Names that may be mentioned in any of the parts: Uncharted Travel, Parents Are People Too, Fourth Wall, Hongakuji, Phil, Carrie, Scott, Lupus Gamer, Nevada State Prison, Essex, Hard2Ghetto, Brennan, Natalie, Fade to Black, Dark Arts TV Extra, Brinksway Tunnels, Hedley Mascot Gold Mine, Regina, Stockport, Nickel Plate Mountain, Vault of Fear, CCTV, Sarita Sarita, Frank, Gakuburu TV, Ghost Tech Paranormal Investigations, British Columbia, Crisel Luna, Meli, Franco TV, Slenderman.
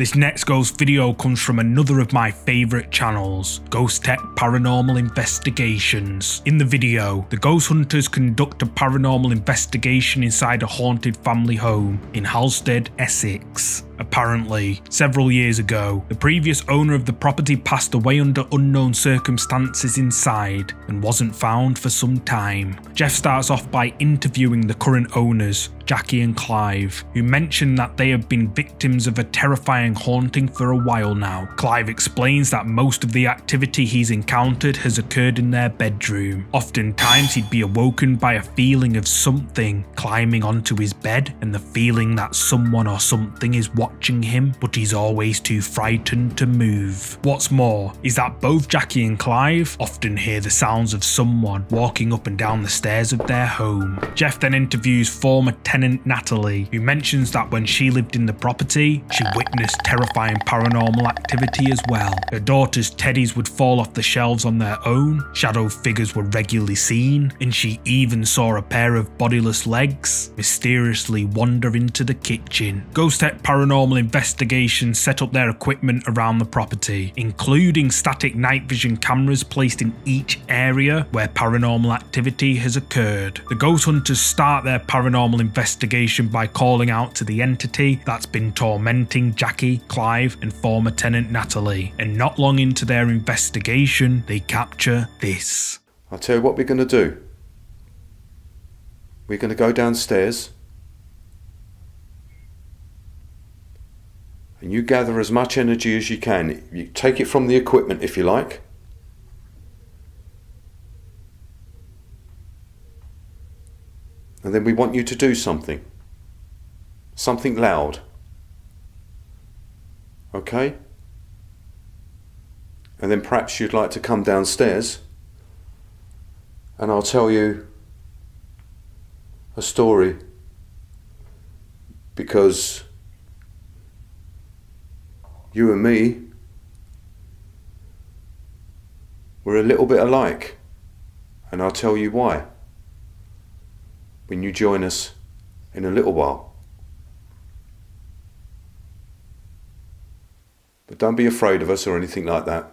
This next ghost video comes from another of my favourite channels, Ghost Tech Paranormal Investigations. In the video, the ghost hunters conduct a paranormal investigation inside a haunted family home in Halstead, Essex. Apparently, several years ago, the previous owner of the property passed away under unknown circumstances inside and wasn't found for some time. Jeff starts off by interviewing the current owners, Jackie and Clive, who mention that they have been victims of a terrifying haunting for a while now. Clive explains that most of the activity he's encountered has occurred in their bedroom. Oftentimes he'd be awoken by a feeling of something climbing onto his bed and the feeling that someone or something is watching him, but he's always too frightened to move. What's more is that both Jackie and Clive often hear the sounds of someone walking up and down the stairs of their home. Jeff then interviews former tenant Natalie, who mentions that when she lived in the property, she witnessed terrifying paranormal activity as well. Her daughter's teddies would fall off the shelves on their own, shadow figures were regularly seen, and she even saw a pair of bodiless legs mysteriously wander into the kitchen. Ghost Tech Paranormal Investigations set up their equipment around the property, including static night vision cameras placed in each area where paranormal activity has occurred. The ghost hunters start their paranormal investigation by calling out to the entity that's been tormenting Jackie, Clive, and former tenant Natalie. And not long into their investigation, they capture this. I'll tell you what we're going to do. We're going to go downstairs. And you gather as much energy as you can. You take it from the equipment if you like. And then we want you to do something. Something loud. Okay? And then perhaps you'd like to come downstairs and I'll tell you a story, because you and me, we're a little bit alike, and I'll tell you why when you join us in a little while. But don't be afraid of us or anything like that.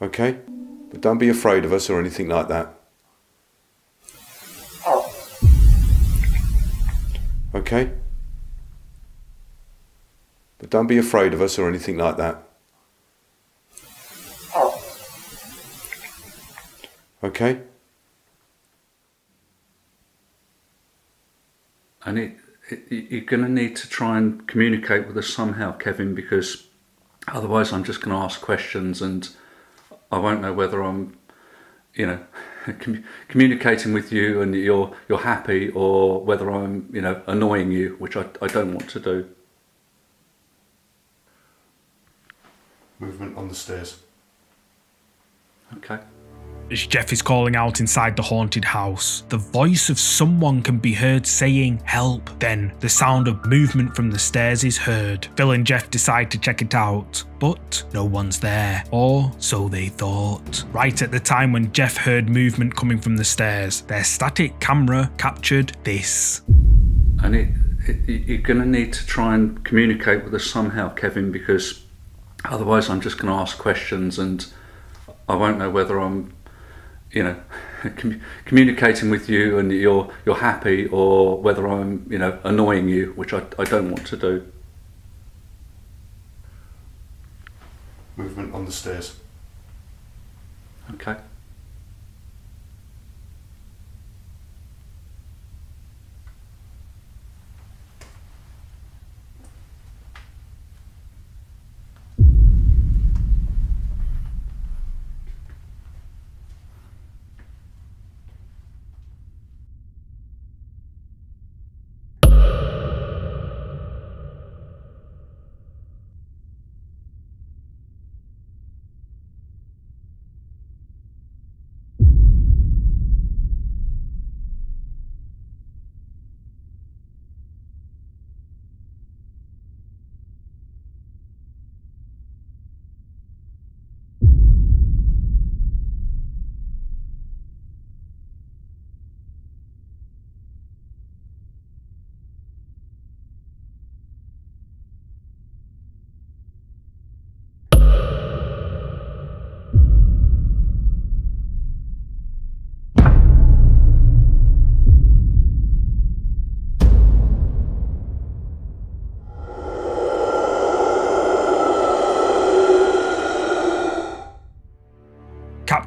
Okay? But don't be afraid of us or anything like that. Okay? But don't be afraid of us or anything like that. Okay? And you're going to need to try and communicate with us somehow, Kevin, because otherwise I'm just going to ask questions and I won't know whether I'm, you know, communicating with you and you're happy, or whether I'm, you know, annoying you, which I don't want to do. Movement on the stairs. Okay. As Jeff is calling out inside the haunted house, the voice of someone can be heard saying, "Help." Then the sound of movement from the stairs is heard. Phil and Jeff decide to check it out, but no one's there, or so they thought. Right at the time when Jeff heard movement coming from the stairs, their static camera captured this. And you're going to need to try and communicate with us somehow, Kevin, because otherwise I'm just going to ask questions and I won't know whether I'm, you know, communicating with you and you're happy, or whether I'm, you know, annoying you, which I don't want to do. Movement on the stairs. Okay.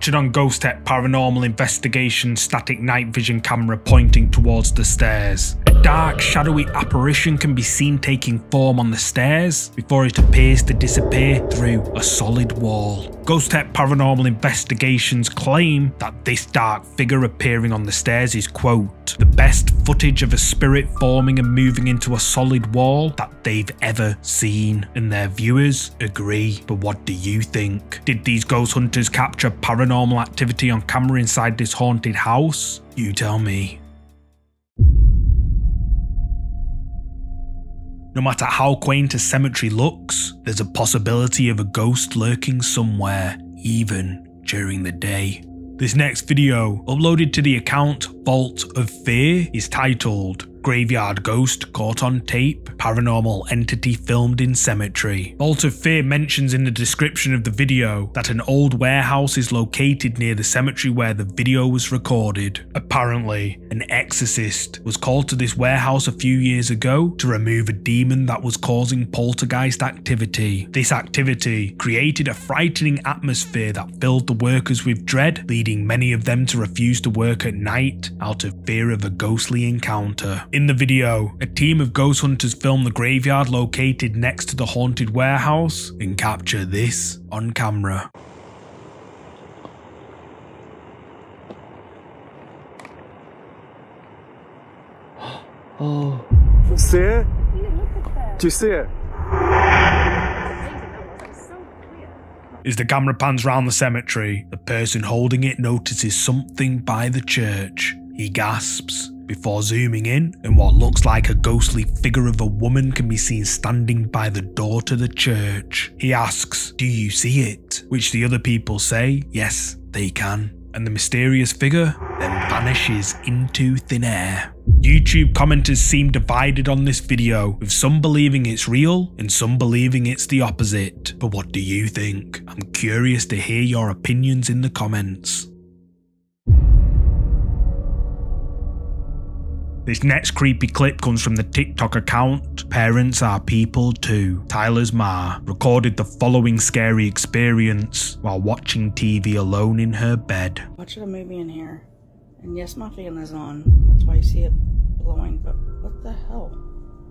captured on Ghost Tech Paranormal Investigations static night vision camera pointing towards the stairs. A dark, shadowy apparition can be seen taking form on the stairs before it appears to disappear through a solid wall. Ghost Tech Paranormal Investigations claim that this dark figure appearing on the stairs is, quote, the best footage of a spirit forming and moving into a solid wall that they've ever seen, and their viewers agree. But what do you think? Did these ghost hunters capture paranormal activity on camera inside this haunted house? You tell me. No matter how quaint a cemetery looks, there's a possibility of a ghost lurking somewhere, even during the day. This next video, uploaded to the account Vault of Fear, is titled Graveyard Ghost Caught on Tape, Paranormal Entity Filmed in Cemetery. Vault of Fear mentions in the description of the video that an old warehouse is located near the cemetery where the video was recorded. Apparently, an exorcist was called to this warehouse a few years ago to remove a demon that was causing poltergeist activity. This activity created a frightening atmosphere that filled the workers with dread, leading many of them to refuse to work at night out of fear of a ghostly encounter. In the video, a team of ghost hunters film the graveyard located next to the haunted warehouse and capture this on camera. Oh. See it? Do you see it? As the camera pans round the cemetery, the person holding it notices something by the church. He gasps, before zooming in, and what looks like a ghostly figure of a woman can be seen standing by the door to the church. He asks, "Do you see it?" Which the other people say, yes, they can. And the mysterious figure then vanishes into thin air. YouTube commenters seem divided on this video, with some believing it's real and some believing it's the opposite. But what do you think? I'm curious to hear your opinions in the comments. This next creepy clip comes from the TikTok account Parents Are People Too. Tyler's ma recorded the following scary experience while watching TV alone in her bed. Watching a movie in here, and yes, my fan is on. That's why you see it blowing. But what the hell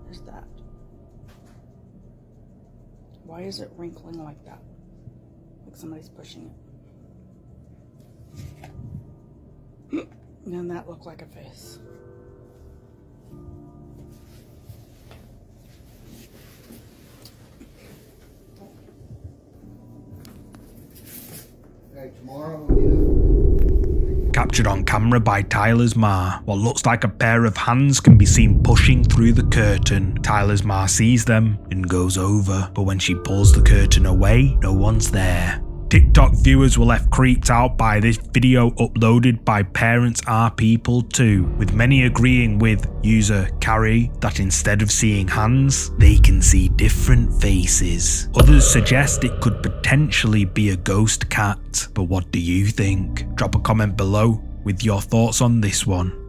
is that? Why is it wrinkling like that? Like somebody's pushing it. And that looked like a face. Captured on camera by Tyler's ma, what looks like a pair of hands can be seen pushing through the curtain. Tyler's ma sees them and goes over, but when she pulls the curtain away, no one's there. TikTok viewers were left creeped out by this video uploaded by Parents Are People Too, with many agreeing with user Carrie that instead of seeing hands, they can see different faces. Others suggest it could potentially be a ghost cat, but what do you think? Drop a comment below with your thoughts on this one.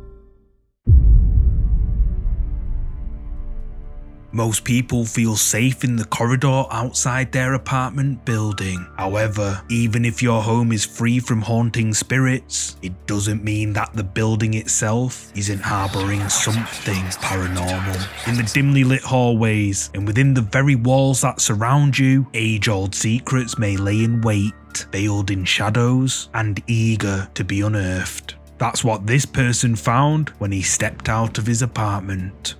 Most people feel safe in the corridor outside their apartment building. However, even if your home is free from haunting spirits, it doesn't mean that the building itself isn't harboring something paranormal. In the dimly lit hallways and within the very walls that surround you, age-old secrets may lay in wait, veiled in shadows and eager to be unearthed. That's what this person found when he stepped out of his apartment.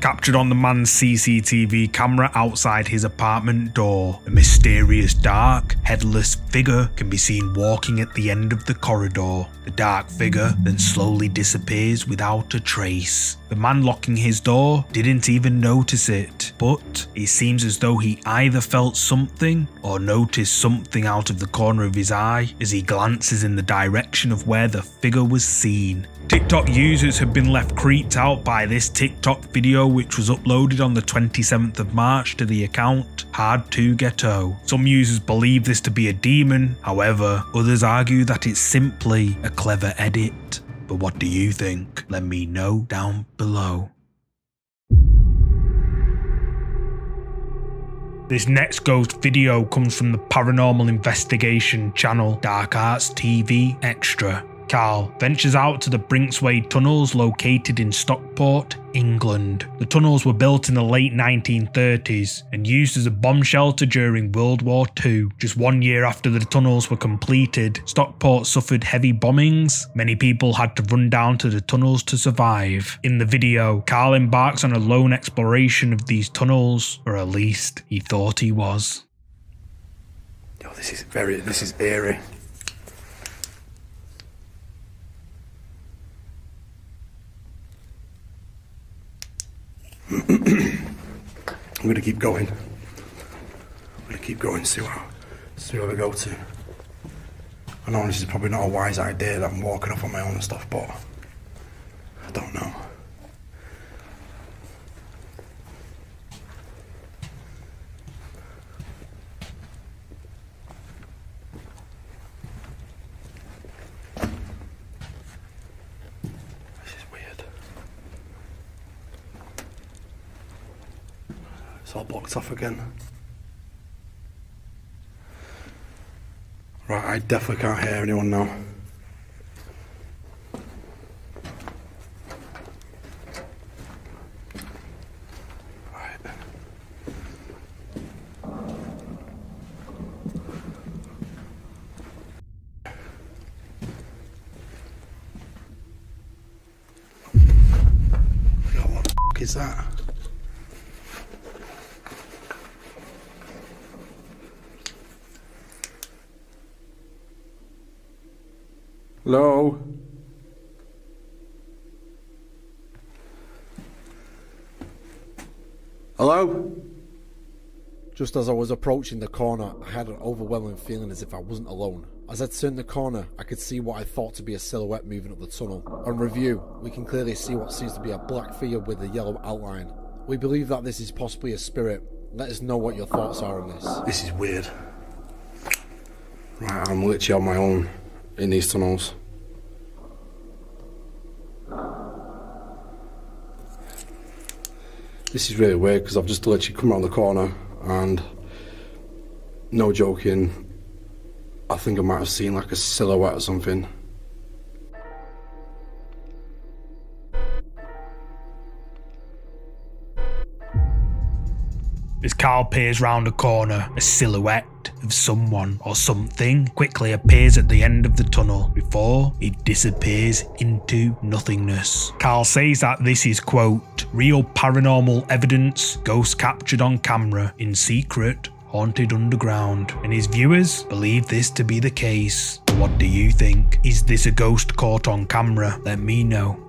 Captured on the man's CCTV camera outside his apartment door, a mysterious dark, headless figure can be seen walking at the end of the corridor. The dark figure then slowly disappears without a trace. The man locking his door didn't even notice it, but it seems as though he either felt something or noticed something out of the corner of his eye as he glances in the direction of where the figure was seen. TikTok users have been left creeped out by this TikTok video, which was uploaded on the 27th of March to the account Hard2Ghetto. Some users believe this to be a demon, however, others argue that it's simply a clever edit. But what do you think? Let me know down below. This next ghost video comes from the paranormal investigation channel Dark Arts TV Extra. Carl ventures out to the Brinksway Tunnels located in Stockport, England. The tunnels were built in the late 1930s and used as a bomb shelter during World War II. Just 1 year after the tunnels were completed, Stockport suffered heavy bombings. Many people had to run down to the tunnels to survive. In the video, Carl embarks on a lone exploration of these tunnels, or at least he thought he was. Oh, this is eerie. I'm going to keep going. I'm going to keep going, see where we go to. I know this is probably not a wise idea that I'm walking off on my own and stuff, but I don't know. It's all blocked off again. Right, I definitely can't hear anyone now. Right. What the f is that? Hello? Hello? Just as I was approaching the corner, I had an overwhelming feeling as if I wasn't alone. As I turned the corner, I could see what I thought to be a silhouette moving up the tunnel. On review, we can clearly see what seems to be a black figure with a yellow outline. We believe that this is possibly a spirit. Let us know what your thoughts are on this. This is weird. Right, I'm literally on my own in these tunnels. This is really weird because I've just literally come around the corner and, no joking, I think I might have seen like a silhouette or something. As Carl peers round a corner, a silhouette of someone or something quickly appears at the end of the tunnel before it disappears into nothingness. Carl says that this is, quote, real paranormal evidence, ghosts captured on camera in secret, haunted underground, and his viewers believe this to be the case. But what do you think? Is this a ghost caught on camera? Let me know.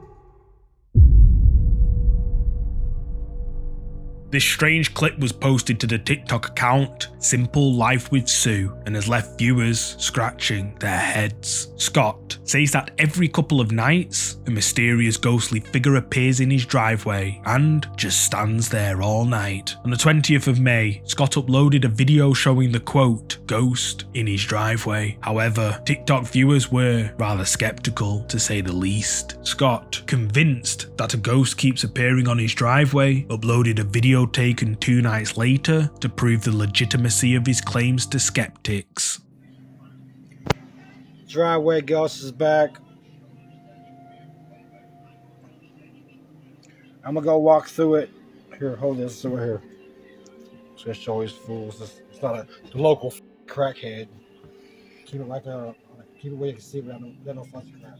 This strange clip was posted to the TikTok account Simple Life with Sue and has left viewers scratching their heads. Scott says that every couple of nights, a mysterious ghostly figure appears in his driveway and just stands there all night. On the 20th of May, Scott uploaded a video showing the, quote, ghost in his driveway. However, TikTok viewers were rather skeptical, to say the least. Scott, convinced that a ghost keeps appearing on his driveway, uploaded a video taken 2 nights later to prove the legitimacy of his claims to skeptics. Driveway ghost is back. I'm gonna go walk through it. Here, hold this over here. Just always fools. It's not a local crackhead. Keep it like a, keep it where you can see it without no fussy crap.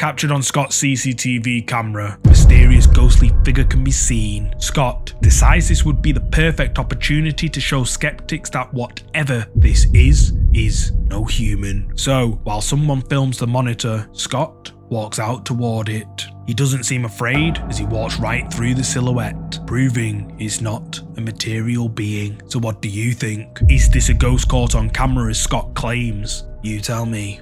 Captured on Scott's CCTV camera, a mysterious ghostly figure can be seen. Scott decides this would be the perfect opportunity to show skeptics that whatever this is no human. So, while someone films the monitor, Scott walks out toward it. He doesn't seem afraid as he walks right through the silhouette, proving it's not a material being. So what do you think? Is this a ghost caught on camera as Scott claims? You tell me.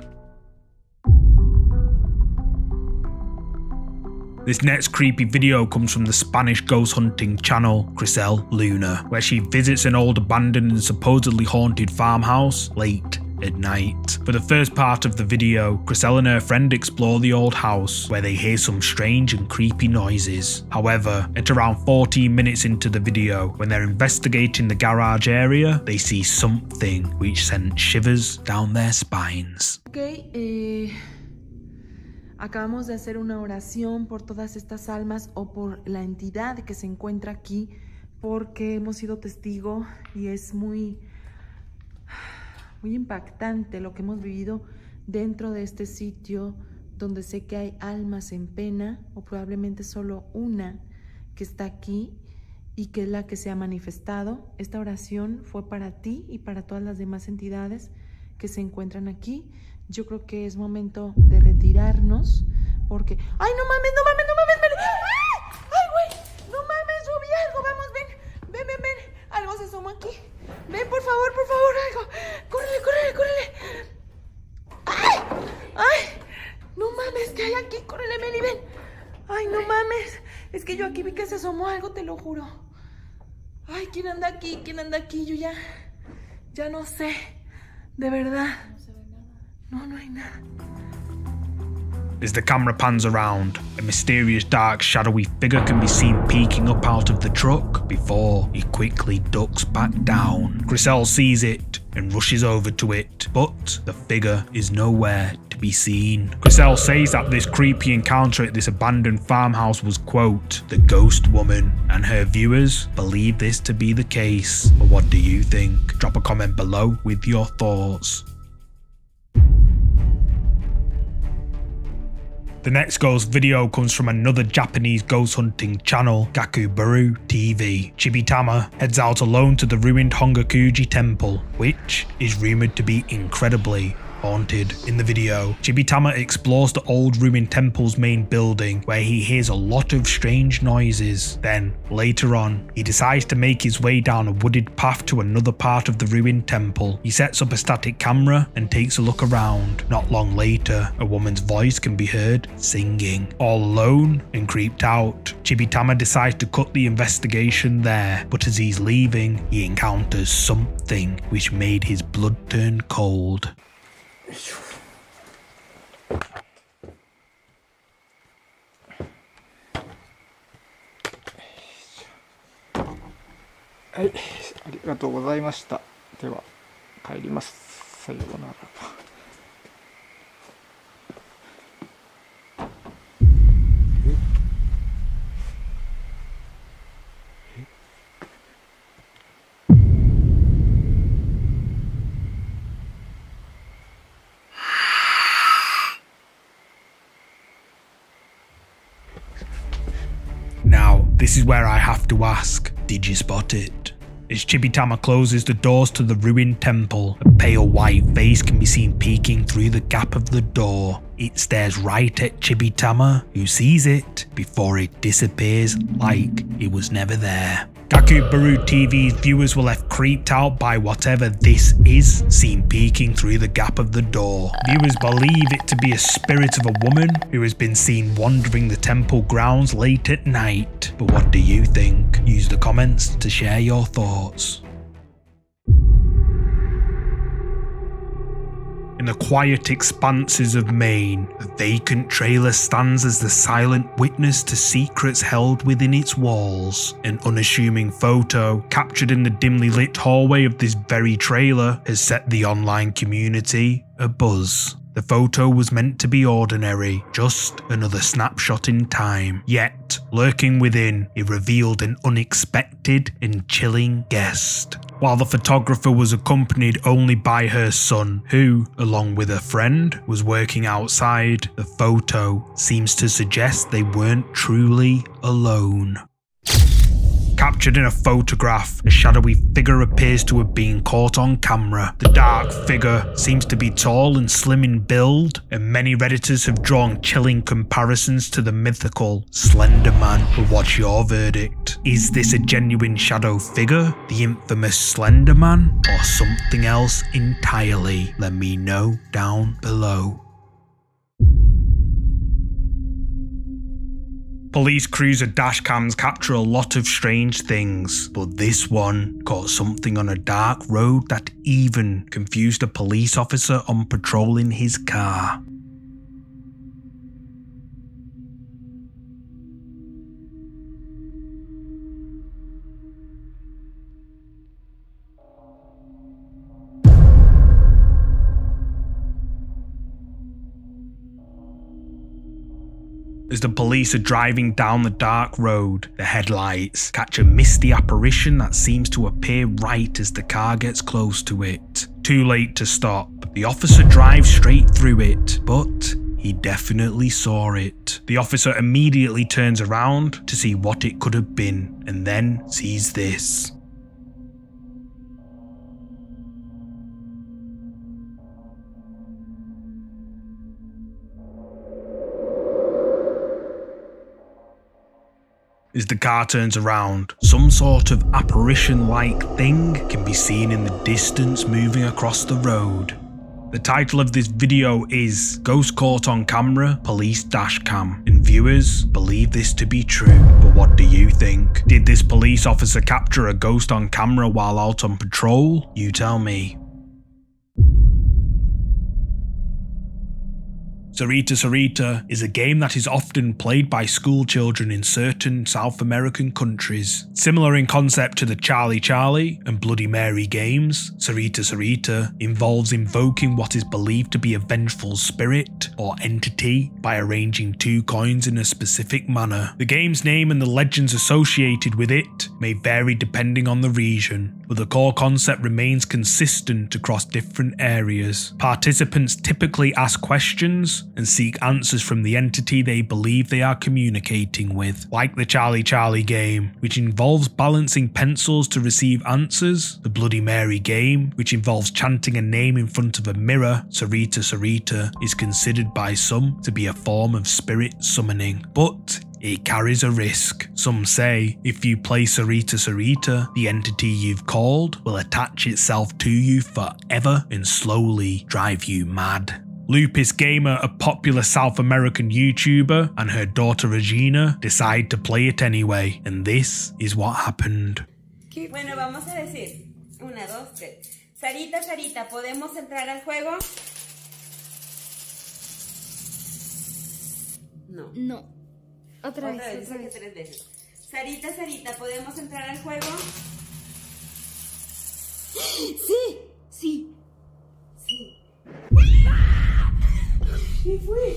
This next creepy video comes from the Spanish ghost hunting channel Crisel Luna, where she visits an old abandoned and supposedly haunted farmhouse late at night. For the first part of the video, Crisel and her friend explore the old house, where they hear some strange and creepy noises. However, at around 14 minutes into the video, when they're investigating the garage area, they see something which sent shivers down their spines. Okay, acabamos de hacer una oración por todas estas almas o por la entidad que se encuentra aquí, porque hemos sido testigo y es muy impactante lo que hemos vivido dentro de este sitio, donde sé que hay almas en pena o probablemente solo una que está aquí y que es la que se ha manifestado. Esta oración fue para ti y para todas las demás entidades que se encuentran aquí. Yo creo que es momento de retirarnos porque... ¡Ay, no mames, no mames, no mames! Ven. ¡Ay, güey! ¡No mames! Yo vi algo, vamos, ven, ven, ven, ven. Algo se asomó aquí. Ven, por favor, algo. ¡Córrele, córrele, córrele! ¡Ay! ¡Ay! ¡No mames! ¿Qué hay aquí? ¡Córrele, Meli, ven! ¡Ay, no mames! Es que yo aquí vi que se asomó algo, te lo juro. ¡Ay, quién anda aquí! ¿Quién anda aquí? Yo ya no sé. De verdad. No, no hay nada. As the camera pans around, a mysterious, dark, shadowy figure can be seen peeking up out of the truck before he quickly ducks back down. Crisel sees it and rushes over to it, but the figure is nowhere to be seen. Crisel says that this creepy encounter at this abandoned farmhouse was, quote, the ghost woman, and her viewers believe this to be the case. But what do you think? Drop a comment below with your thoughts. The next ghost video comes from another Japanese ghost hunting channel, Gakuburu TV. Chibitama heads out alone to the ruined Hongakuji temple, which is rumoured to be incredibly haunted. In the video, Chibitama explores the old ruined temple's main building, where he hears a lot of strange noises. Then, later on, he decides to make his way down a wooded path to another part of the ruined temple. He sets up a static camera and takes a look around. Not long later, a woman's voice can be heard singing. All alone and creeped out, Chibitama decides to cut the investigation there, but as he's leaving, he encounters something which made his blood turn cold.はい、ありがとうございました。では帰ります。さようなら。This is where I have to ask, did you spot it? As Chibitama closes the doors to the ruined temple, a pale white face can be seen peeking through the gap of the door. It stares right at Chibitama, who sees it, before it disappears like it was never there. Gakuburu TV's viewers were left creeped out by whatever this is seen peeking through the gap of the door. Viewers believe it to be a spirit of a woman who has been seen wandering the temple grounds late at night. But what do you think? Use the comments to share your thoughts. In the quiet expanses of Maine, a vacant trailer stands as the silent witness to secrets held within its walls. An unassuming photo, captured in the dimly lit hallway of this very trailer, has set the online community abuzz. The photo was meant to be ordinary, just another snapshot in time. Yet, lurking within, it revealed an unexpected and chilling guest. while the photographer was accompanied only by her son, who, along with a friend, was working outside. The photo seems to suggest they weren't truly alone. Captured in a photograph, a shadowy figure appears to have been caught on camera. The dark figure seems to be tall and slim in build, and many Redditors have drawn chilling comparisons to the mythical Slenderman. But what's your verdict? Is this a genuine shadow figure, the infamous Slenderman, or something else entirely? Let me know down below. Police cruiser dash cams capture a lot of strange things, but this one caught something on a dark road that even confused a police officer on patrol in his car. As the police are driving down the dark road, the headlights catch a misty apparition that seems to appear right as the car gets close to it. Too late to stop, the officer drives straight through it, but he definitely saw it. The officer immediately turns around to see what it could have been, and then sees this. As the car turns around, some sort of apparition-like thing can be seen in the distance moving across the road. The title of this video is Ghost Caught on Camera, Police Dashcam, and viewers believe this to be true. But what do you think? Did this police officer capture a ghost on camera while out on patrol? You tell me. Sarita Sarita is a game that is often played by school children in certain South American countries. Similar in concept to the Charlie Charlie and Bloody Mary games, Sarita Sarita involves invoking what is believed to be a vengeful spirit or entity by arranging two coins in a specific manner. The game's name and the legends associated with it may vary depending on the region, but the core concept remains consistent across different areas. Participants typically ask questions and seek answers from the entity they believe they are communicating with, like the Charlie Charlie game, which involves balancing pencils to receive answers, the Bloody Mary game, which involves chanting a name in front of a mirror. Sarita Sarita is considered by some to be a form of spirit summoning, but it carries a risk. Some say if you play Sarita Sarita, the entity you've called will attach itself to you forever and slowly drive you mad. Lupus Gamer, a popular South American YouTuber, and her daughter Regina decide to play it anyway, and this is what happened. Bueno, vamos a decir. Una, dos, tres. Sarita, Sarita, ¿podemos entrar al juego? No. No. Otra vez. Tres veces. Sarita, Sarita, ¿podemos entrar al juego? ¡Sí! ¡Sí! ¡Sí! ¿Qué fue?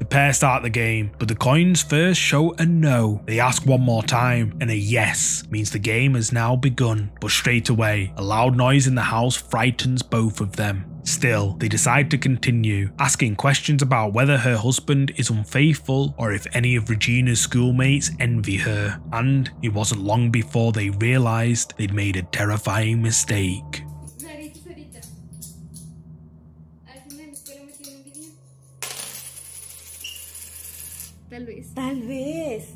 The pair start the game, but the coins first show a no. They ask one more time, and a yes means the game has now begun. But straight away, a loud noise in the house frightens both of them. Still, they decide to continue, asking questions about whether her husband is unfaithful or if any of Regina's schoolmates envy her. And it wasn't long before they realised they'd made a terrifying mistake. Tal vez.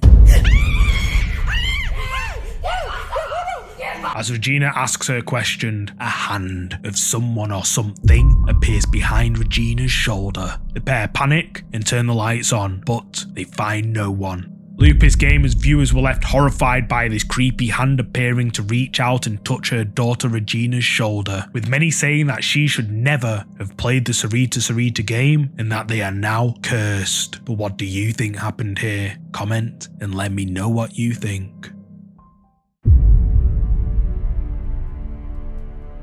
As Regina asks her question, a hand of someone or something appears behind Regina's shoulder. The pair panic and turn the lights on, but they find no one. Lupus Gamer's viewers were left horrified by this creepy hand appearing to reach out and touch her daughter Regina's shoulder, with many saying that she should never have played the Sarita Sarita game and that they are now cursed. But what do you think happened here? Comment and let me know what you think.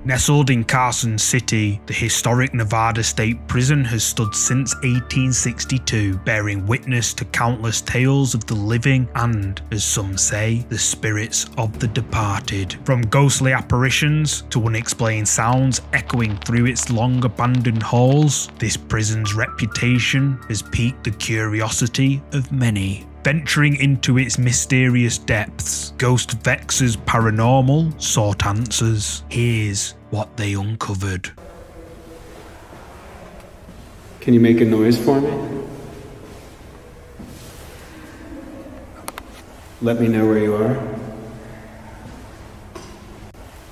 Nestled in Carson City, the historic Nevada State Prison has stood since 1862, bearing witness to countless tales of the living and, as some say, the spirits of the departed. From ghostly apparitions to unexplained sounds echoing through its long abandoned halls, this prison's reputation has piqued the curiosity of many. Venturing into its mysterious depths, Ghost Vex's paranormal sought answers. Here's what they uncovered. Can you make a noise for me? Let me know where you are.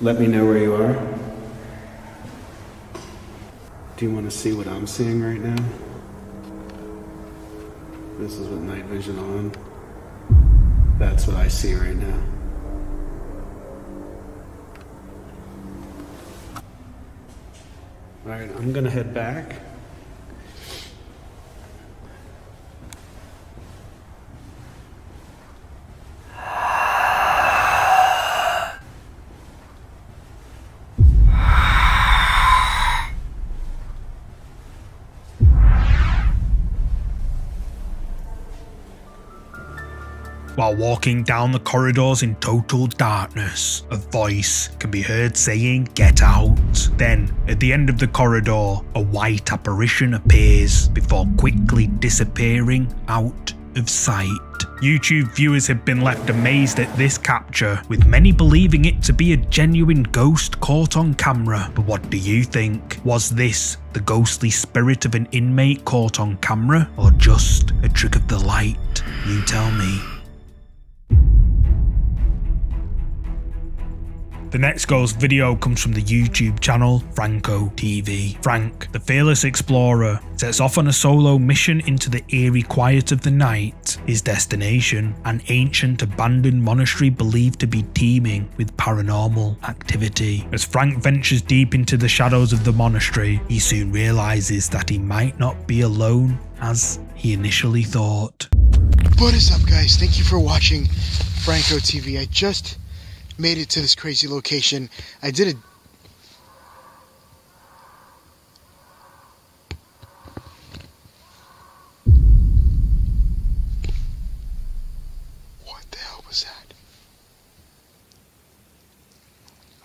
Let me know where you are. Do you want to see what I'm seeing right now? This is with night vision on. That's what I see right now. Alright, I'm gonna head back. While walking down the corridors in total darkness, a voice can be heard saying, "Get out." Then, at the end of the corridor, a white apparition appears before quickly disappearing out of sight. YouTube viewers have been left amazed at this capture, with many believing it to be a genuine ghost caught on camera. But what do you think? Was this the ghostly spirit of an inmate caught on camera, or just a trick of the light? You tell me. The next ghost video comes from the YouTube channel Franco TV. Frank, the fearless explorer, sets off on a solo mission into the eerie quiet of the night. His destination, an ancient abandoned monastery believed to be teeming with paranormal activity. As Frank ventures deep into the shadows of the monastery, he soon realizes that he might not be alone as he initially thought. What is up, guys? Thank you for watching Franco TV. I just made it to this crazy location. I did it. What the hell was that?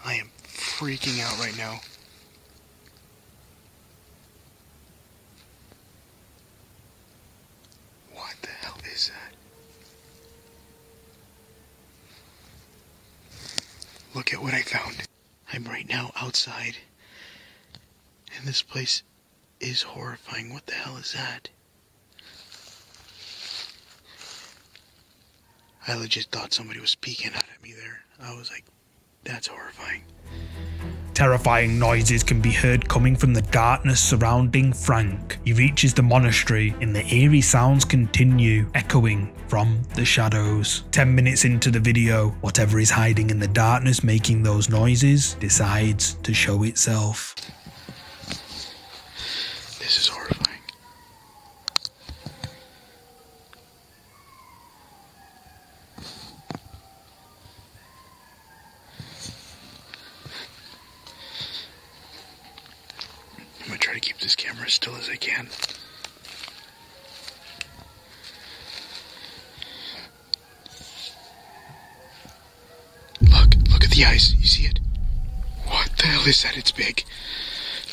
I am freaking out right now. What the hell is that? Look at what I found. I'm right now outside, and this place is horrifying. What the hell is that? I legit thought somebody was peeking out at me there. I was like, that's horrifying. Terrifying noises can be heard coming from the darkness surrounding Frank. He reaches the monastery, and the eerie sounds continue, echoing from the shadows. 10 minutes into the video, whatever is hiding in the darkness making those noises decides to show itself. This is horrifying. This camera as still as I can. Look at the eyes. You see it? What the hell is that? It's big.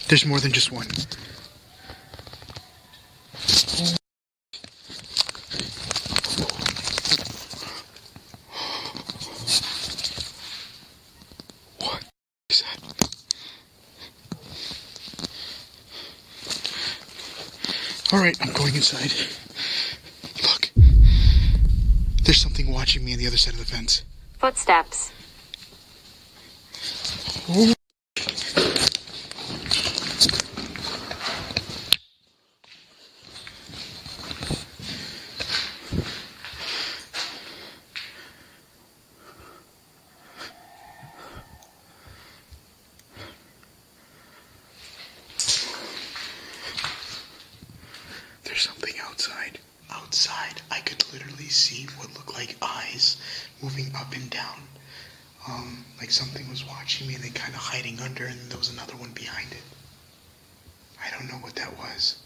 There's more than just one. Alright, I'm going inside. Look. There's something watching me on the other side of the fence. Footsteps. Oh. Outside, I could literally see what looked like eyes moving up and down like something was watching me, and then kind of hiding under, and there was another one behind it. I don't know what that was.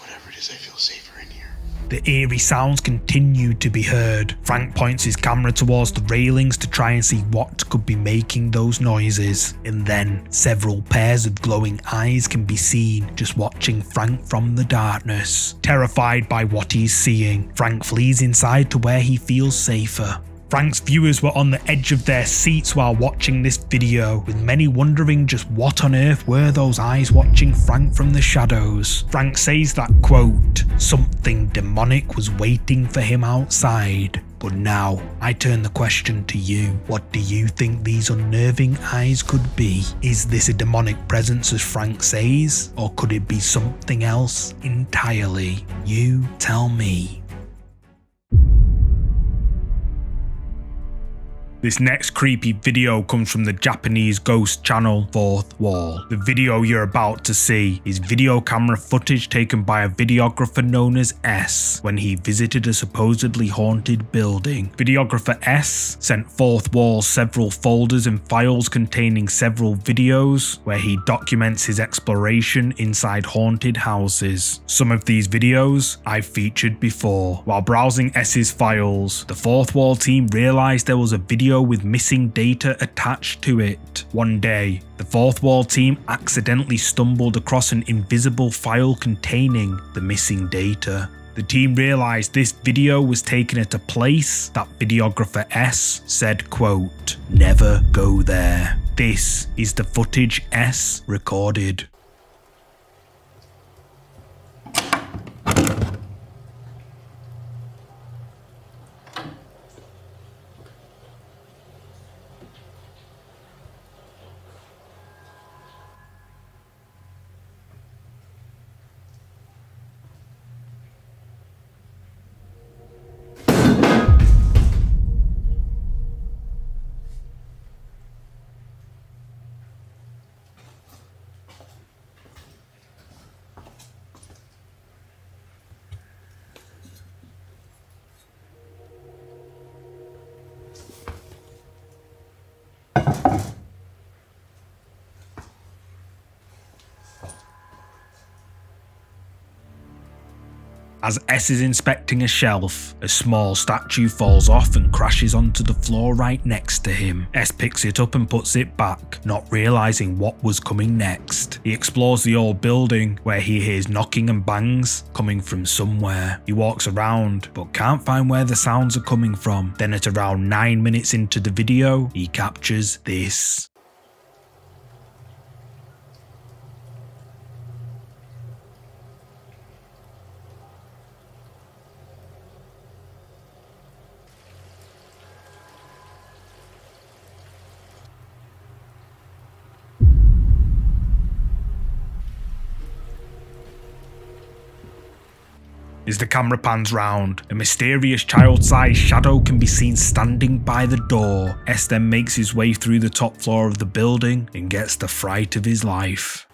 Whatever it is, I feel safer in here. The eerie sounds continued to be heard. Frank points his camera towards the railings to try and see what could be making those noises. And then, several pairs of glowing eyes can be seen, just watching Frank from the darkness. Terrified by what he's seeing, Frank flees inside to where he feels safer. Frank's viewers were on the edge of their seats while watching this video, with many wondering just what on earth were those eyes watching Frank from the shadows. Frank says that, quote, "something demonic was waiting for him outside." But now, I turn the question to you. What do you think these unnerving eyes could be? Is this a demonic presence as Frank says, or could it be something else entirely? You tell me. This next creepy video comes from the Japanese ghost channel Fourth Wall. The video you're about to see is video camera footage taken by a videographer known as S when he visited a supposedly haunted building. Videographer S sent Fourth Wall several folders and files containing several videos where he documents his exploration inside haunted houses. Some of these videos I've featured before. While browsing S's files, the Fourth Wall team realized there was a video with missing data attached to it. One day, the Fourth Wall team accidentally stumbled across an invisible file containing the missing data. The team realized this video was taken at a place that videographer S said, quote, "never go there." This is the footage S recorded. As S is inspecting a shelf, a small statue falls off and crashes onto the floor right next to him. S picks it up and puts it back, not realizing what was coming next. He explores the old building, where he hears knocking and bangs coming from somewhere. He walks around, but can't find where the sounds are coming from. Then at around 9 minutes into the video, he captures this. As the camera pans round, a mysterious child-sized shadow can be seen standing by the door. S then makes his way through the top floor of the building and gets the fright of his life.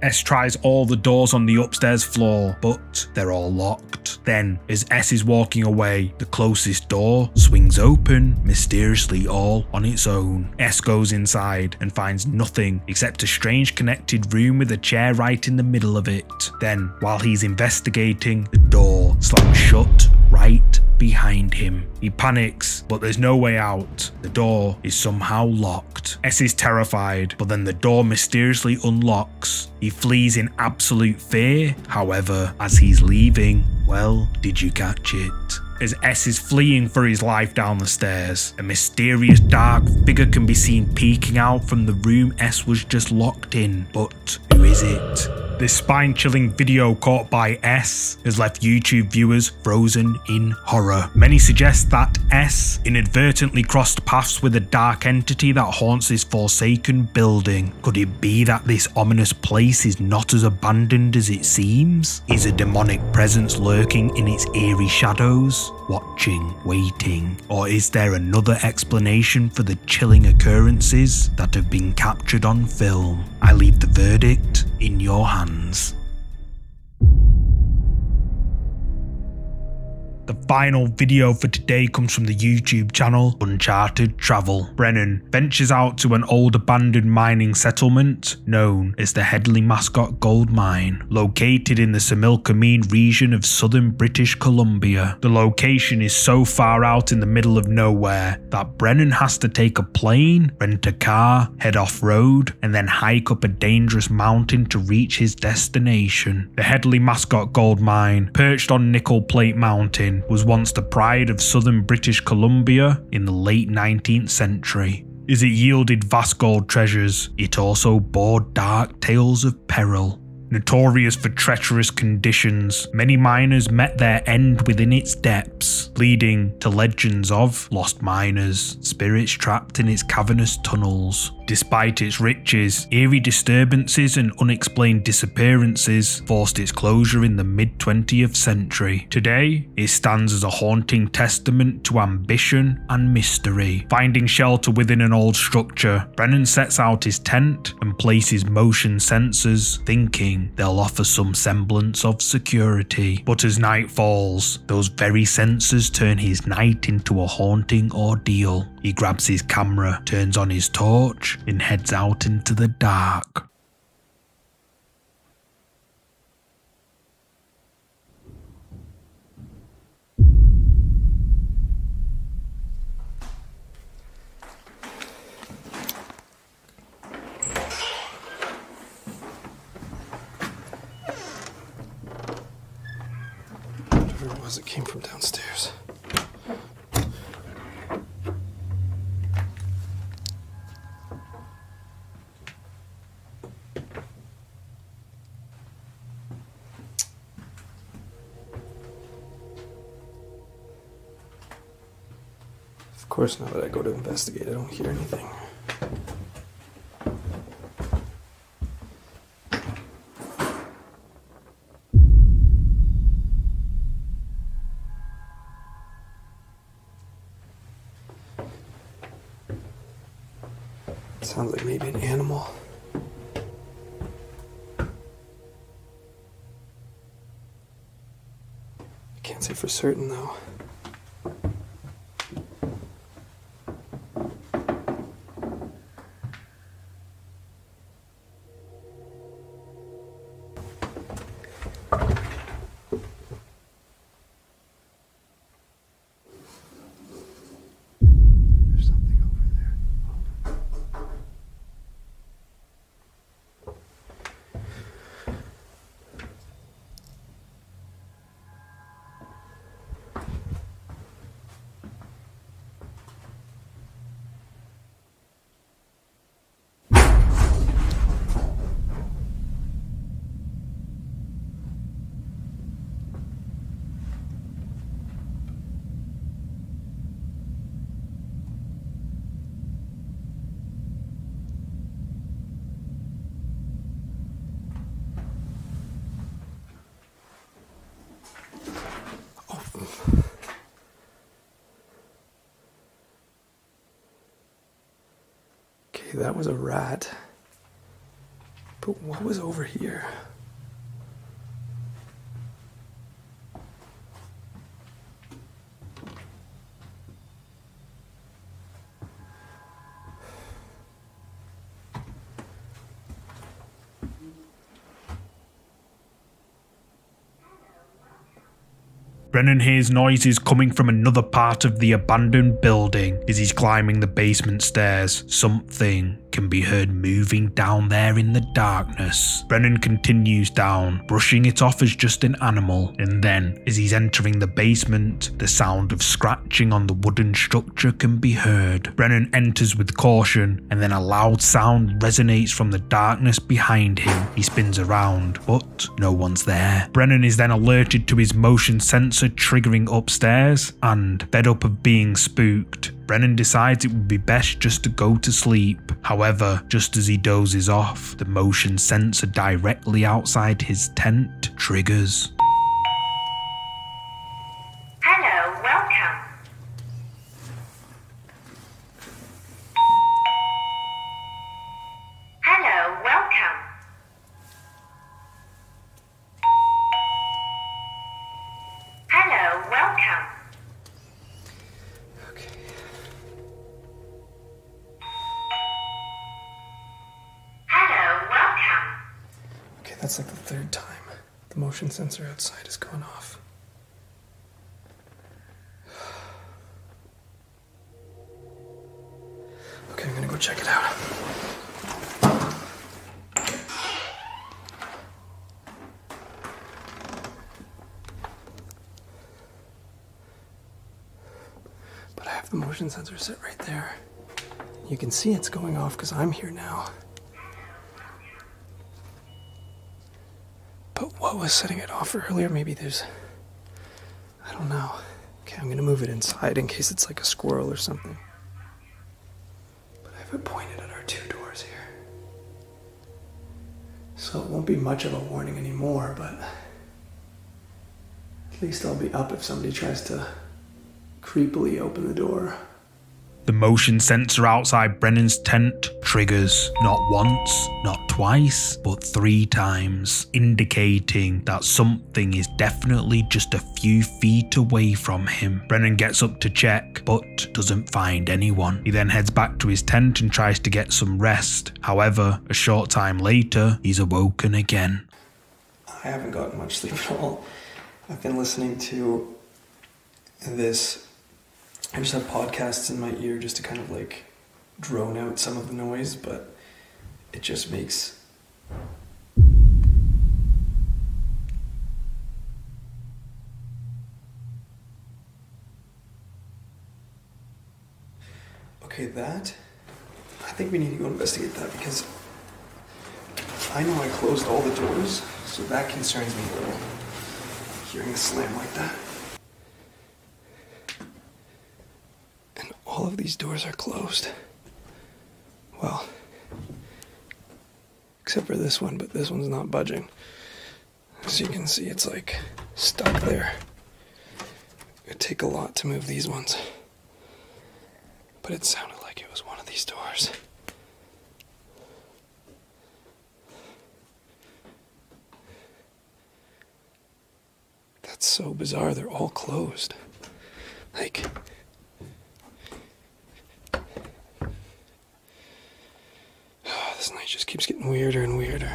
S tries all the doors on the upstairs floor, but they're all locked. Then, as S is walking away, the closest door swings open, mysteriously all on its own. S goes inside and finds nothing except a strange connected room with a chair right in the middle of it. Then, while he's investigating, the door slams shut right behind him. He panics, but there's no way out. The door is somehow locked. S is terrified, but then the door mysteriously unlocks. He flees in absolute fear. However, as he's leaving, well, did you catch it? As S is fleeing for his life down the stairs, a mysterious dark figure can be seen peeking out from the room S was just locked in. But who is it? This spine-chilling video caught by S has left YouTube viewers frozen in horror. Many suggest that S inadvertently crossed paths with a dark entity that haunts this forsaken building. Could it be that this ominous place is not as abandoned as it seems? Is a demonic presence lurking in its eerie shadows, watching, waiting? Or is there another explanation for the chilling occurrences that have been captured on film? I leave the verdict in your hands. The final video for today comes from the YouTube channel Uncharted Travel. Brennan ventures out to an old abandoned mining settlement known as the Hedley Mascot Gold Mine, located in the Similkameen region of southern British Columbia. The location is so far out in the middle of nowhere that Brennan has to take a plane, rent a car, head off-road, and then hike up a dangerous mountain to reach his destination. The Hedley Mascot Gold Mine, perched on Nickel Plate Mountain, was once the pride of southern British Columbia in the late 19th century. As it yielded vast gold treasures, it also bore dark tales of peril. Notorious for treacherous conditions, many miners met their end within its depths, leading to legends of lost miners, spirits trapped in its cavernous tunnels. Despite its riches, eerie disturbances and unexplained disappearances forced its closure in the mid-20th century. Today, it stands as a haunting testament to ambition and mystery. Finding shelter within an old structure, Brennan sets out his tent and places motion sensors, thinking they'll offer some semblance of security. But as night falls, those very sensors turn his night into a haunting ordeal. He grabs his camera, turns on his torch, and heads out into the dark. Whatever it was, it came from downstairs. Of course, now that I go to investigate, I don't hear anything. It sounds like maybe an animal. I can't say for certain, though. that was a rat. But what was over here? Brennan hears noises coming from another part of the abandoned building as he's climbing the basement stairs. Something can be heard moving down there in the darkness. Brennan continues down, brushing it off as just an animal, and then, as he's entering the basement, the sound of scratching on the wooden structure can be heard. Brennan enters with caution, and then a loud sound resonates from the darkness behind him. He spins around, but no one's there. Brennan is then alerted to his motion sensor triggering upstairs, and fed up of being spooked, Brennan decides it would be best just to go to sleep. However, just as he dozes off, the motion sensor directly outside his tent triggers. Hello, welcome. Hello, welcome. Hello, welcome. Okay. Hello, welcome. Okay, that's like the third time. The motion sensor outside has gone off. Okay, I'm gonna go check it out. The motion sensor sit right there. You can see it's going off because I'm here now. But what was setting it off earlier? Maybe there's... I don't know. Okay, I'm gonna move it inside in case it's like a squirrel or something. But I have it pointed at our two doors here. So it won't be much of a warning anymore, but... at least I'll be up if somebody tries to creepily open the door. The motion sensor outside Brennan's tent triggers, not once, not twice, but 3 times, indicating that something is definitely just a few feet away from him. Brennan gets up to check, but doesn't find anyone. He then heads back to his tent and tries to get some rest. However, a short time later, he's awoken again. I haven't gotten much sleep at all. I've been listening to this, I just have podcasts in my ear just to kind of like drone out some of the noise, but it just makes... Okay, that, I think we need to go investigate that because I know I closed all the doors, so that concerns me a little, hearing a slam like that. All of these doors are closed. Well, except for this one, but this one's not budging. As you can see, it's like stuck there. It'd take a lot to move these ones. But it sounded like it was one of these doors. That's so bizarre, they're all closed. Like... this night just keeps getting weirder and weirder.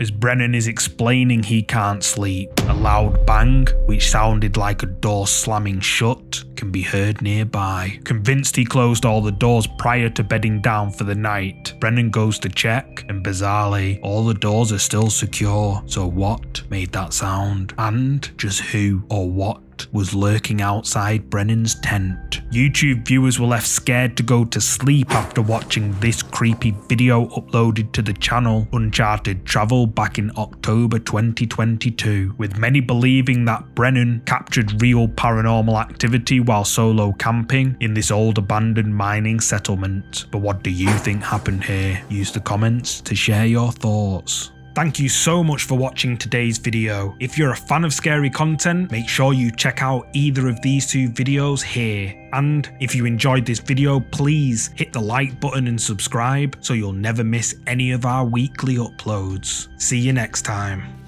As Brennan is explaining he can't sleep, a loud bang, which sounded like a door slamming shut, can be heard nearby. Convinced he closed all the doors prior to bedding down for the night, Brennan goes to check, and bizarrely, all the doors are still secure. So what made that sound? And just who or what was lurking outside Brennan's tent? YouTube viewers were left scared to go to sleep after watching this creepy video uploaded to the channel Uncharted Travel back in October 2022, with many believing that Brennan captured real paranormal activity while solo camping in this old abandoned mining settlement. But what do you think happened here? Use the comments to share your thoughts. Thank you so much for watching today's video. If you're a fan of scary content, make sure you check out either of these two videos here. And if you enjoyed this video, please hit the like button and subscribe so you'll never miss any of our weekly uploads. See you next time.